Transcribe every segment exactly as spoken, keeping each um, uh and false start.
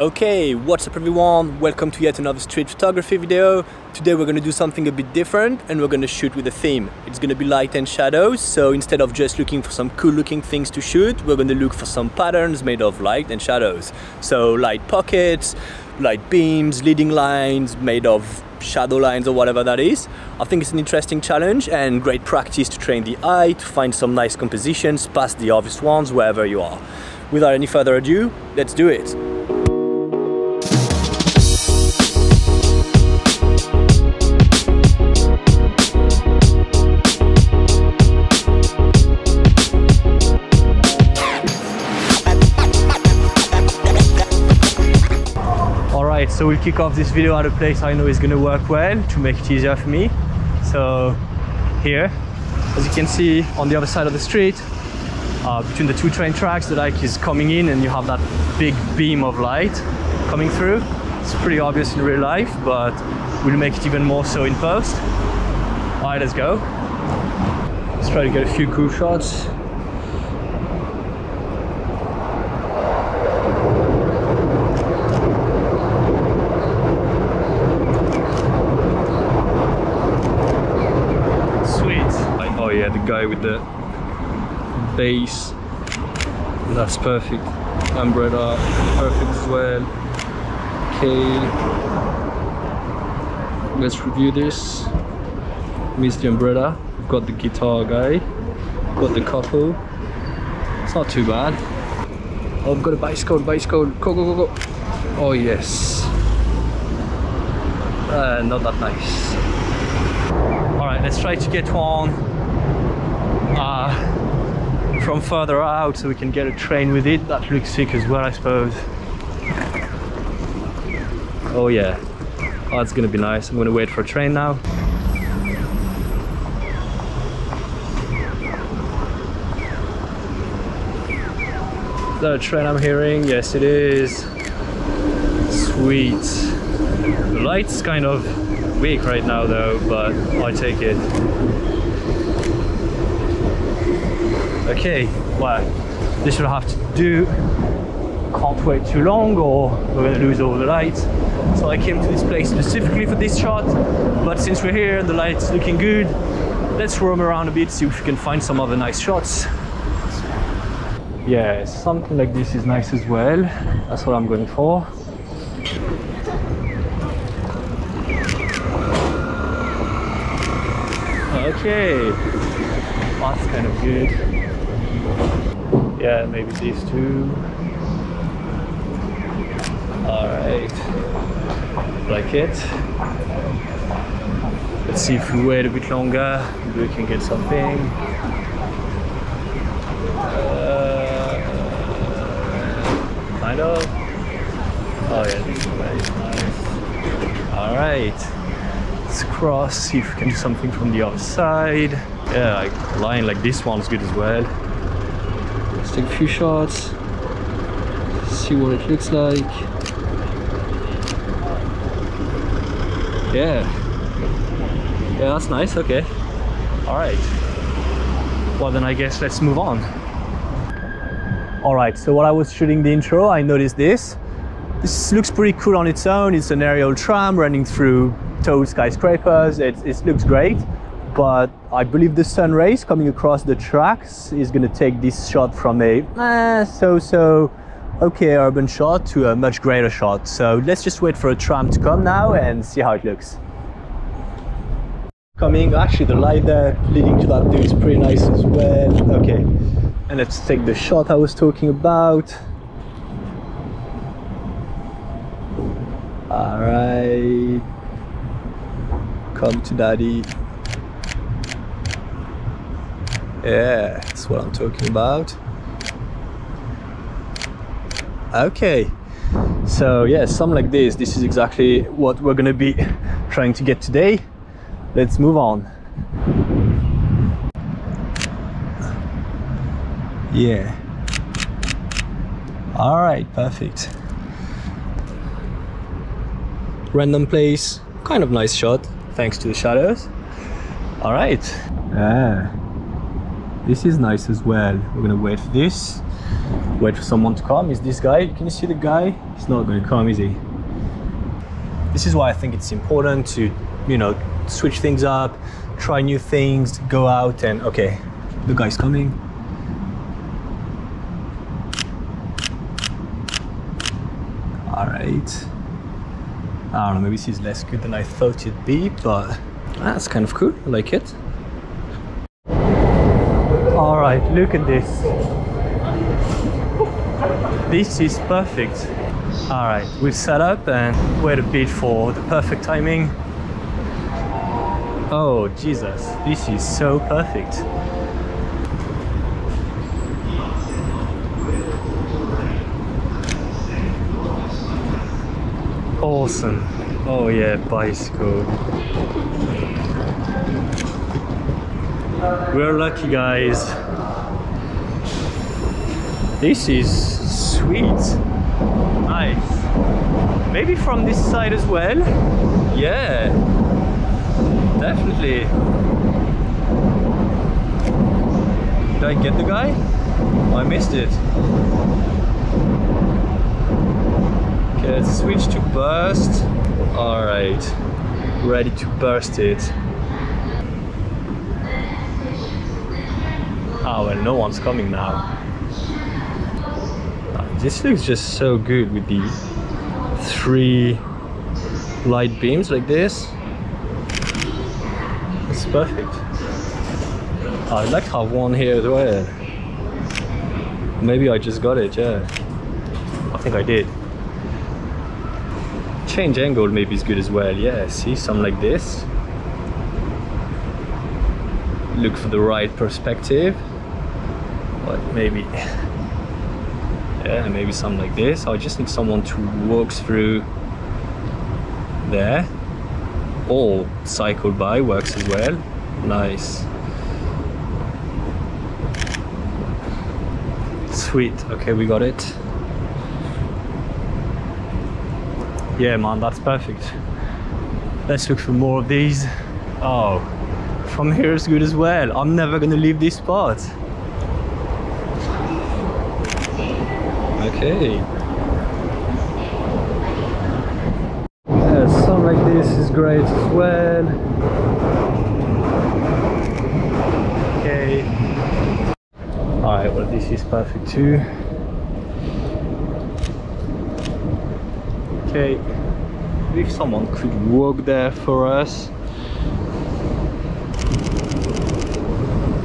Okay, what's up everyone, welcome to yet another street photography video. Today we're going to do something a bit different and we're going to shoot with a theme. It's going to be light and shadows, so instead of just looking for some cool looking things to shoot, we're going to look for some patterns made of light and shadows. So light pockets, light beams, leading lines made of shadow lines or whatever that is. I think it's an interesting challenge and great practice to train the eye to find some nice compositions past the obvious ones wherever you are. Without any further ado, let's do it. So we'll kick off this video at a place I know is going to work well to make it easier for me. So here, as you can see on the other side of the street, uh, between the two train tracks, the light is coming in and you have that big beam of light coming through. It's pretty obvious in real life, but we'll make it even more so in post. All right, let's go. Let's try to get a few cool shots. Guy with the base, that's perfect. Umbrella, perfect as well. Okay, let's review this. Miss the umbrella. We've got the guitar guy, got the couple. It's not too bad. Oh, I've got a bicycle, bicycle. Go, go, go, go. Oh, yes. Uh, not that nice. All right, let's try to get one Uh, from further out so we can get a train with it. That looks sick as well, I suppose. Oh yeah, oh, that's gonna be nice. I'm gonna wait for a train now. Is that a train I'm hearing? Yes it is. Sweet. The light's kind of weak right now though, but I take it. Okay, well, this will have to do. Can't wait too long or we're gonna lose all the light. So I came to this place specifically for this shot, but since we're here and the light's looking good, let's roam around a bit, see if we can find some other nice shots. Yeah, something like this is nice as well. That's what I'm going for. Okay, that's kind of good. Yeah, maybe these two. Alright. Like it. Let's see if we wait a bit longer, maybe we can get something. Uh, kind of. Oh yeah, this is nice. Alright. Let's cross, see if we can do something from the other side. Yeah, like a line like this one's good as well. Let's take a few shots, see what it looks like. Yeah, yeah, that's nice. Okay, all right, well then I guess let's move on. All right, so while I was shooting the intro, I noticed this. This looks pretty cool on its own. It's an aerial tram running through tall skyscrapers. It, it looks great, but I believe the sun rays coming across the tracks is going to take this shot from a eh, so-so okay urban shot to a much greater shot. So let's just wait for a tram to come now and see how it looks. Coming, actually the light there leading to that dude is pretty nice as well. Okay, and let's take the shot I was talking about. All right, come to daddy. Yeah, that's what I'm talking about. Okay, so yeah, something like this. This is exactly what we're gonna be trying to get today. Let's move on. Yeah. All right, perfect. Random place, kind of nice shot, thanks to the shadows. All right. Ah. This is nice as well. We're gonna wait for this. wait for someone to come. Is this guy? Can you see the guy? He's not going to come, is he? This is why I think it's important to, you know, switch things up, try new things, go out and, okay, the guy's coming. All right. I don't know, maybe this is less good than I thought it'd be, but that's kind of cool. I like it. All right, look at this. This is perfect. All right, we've set up and wait a bit for the perfect timing. Oh, Jesus, this is so perfect. Awesome. Oh yeah, bicycle. We're lucky, guys. This is sweet. Nice. Maybe from this side as well? Yeah. Definitely. Did I get the guy? Oh, I missed it. Okay, let's switch to burst. Alright. Ready to burst it. Oh, well, no one's coming now. This looks just so good with the three light beams like this. It's perfect. I like to have one here as well. Maybe I just got it, yeah. I think I did. Change angle maybe is good as well, yeah. See, something like this. Look for the right perspective. But maybe... yeah, maybe something like this. I just need someone to walk through there. Or cycle by works as well. Nice. Sweet. Okay, we got it. Yeah, man, that's perfect. Let's look for more of these. Oh, from here is good as well. I'm never gonna leave this spot. Okay. Yeah, something like this is great as well. Okay. Alright, well, this is perfect too. Okay. If someone could walk there for us.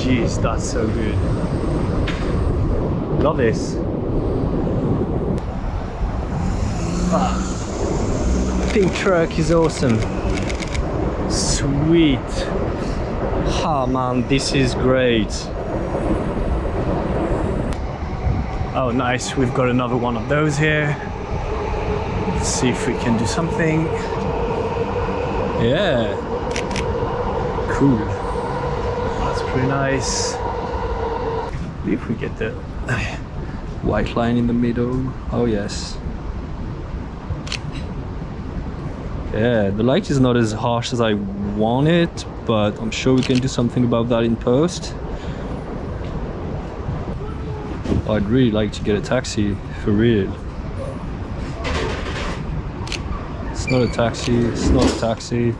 Jeez, that's so good. Love this. Ah, pink truck is awesome. Sweet. Oh man, this is great. Oh nice, we've got another one of those here. Let's see if we can do something. Yeah. Cool. That's pretty nice. If we get the white line in the middle. Oh yes. Yeah, the light is not as harsh as I want it, but I'm sure we can do something about that in post. I'd really like to get a taxi, for real. It's not a taxi, it's not a taxi.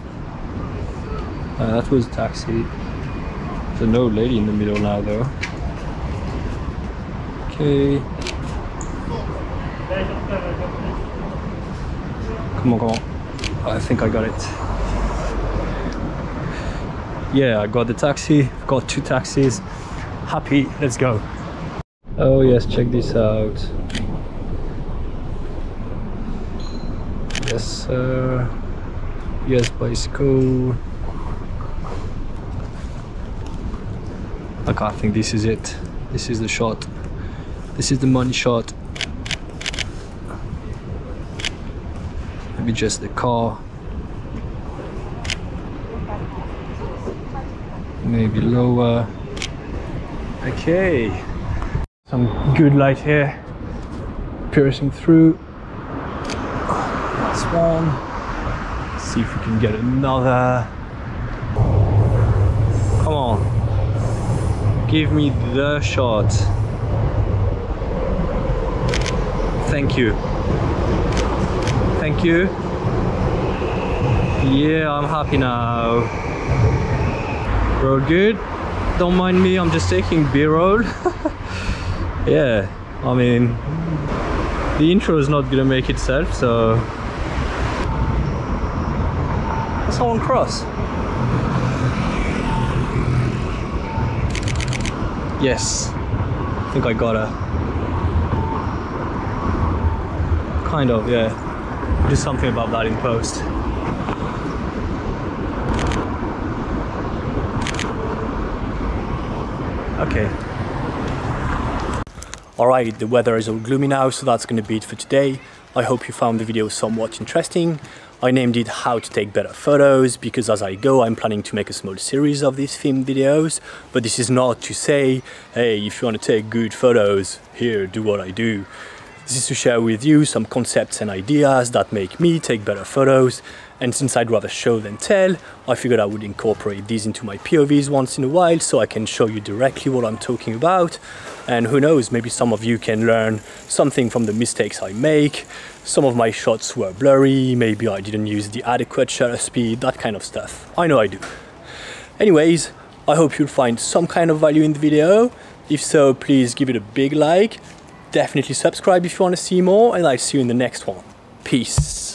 Uh, that was a taxi. There's an old lady in the middle now, though. Okay. Come on, come on. I think I got it. Yeah, I got the taxi. I've got two taxis. Happy, let's go. Oh yes, check this out. Yes, sir. Yes, bicycle. Okay, I think this is it. This is the shot. This is the money shot. Maybe just the car. Maybe lower. Okay. Some good light here. Piercing through. That's one. Let's see if we can get another. Come on. Give me the shot. Thank you. Thank you. Yeah, I'm happy now. Road good. Don't mind me, I'm just taking B-roll. Yeah, I mean, the intro is not gonna make itself, so... That's all on cross. Yes, I think I got her. Kind of, yeah. Do something about that in post. Okay. Alright, the weather is all gloomy now, so that's gonna be it for today. I hope you found the video somewhat interesting. I named it How to Take Better Photos because as I go I'm planning to make a small series of these themed videos, but this is not to say, hey, if you want to take good photos, here, do what I do. This is to share with you some concepts and ideas that make me take better photos, and since I'd rather show than tell, I figured I would incorporate these into my P O Vs once in a while so I can show you directly what I'm talking about, and who knows, maybe some of you can learn something from the mistakes I make. Some of my shots were blurry, maybe I didn't use the adequate shutter speed, that kind of stuff. I know I do. Anyways, I hope you'll find some kind of value in the video. If so, please give it a big like. Definitely subscribe if you want to see more, and I'll see you in the next one. Peace.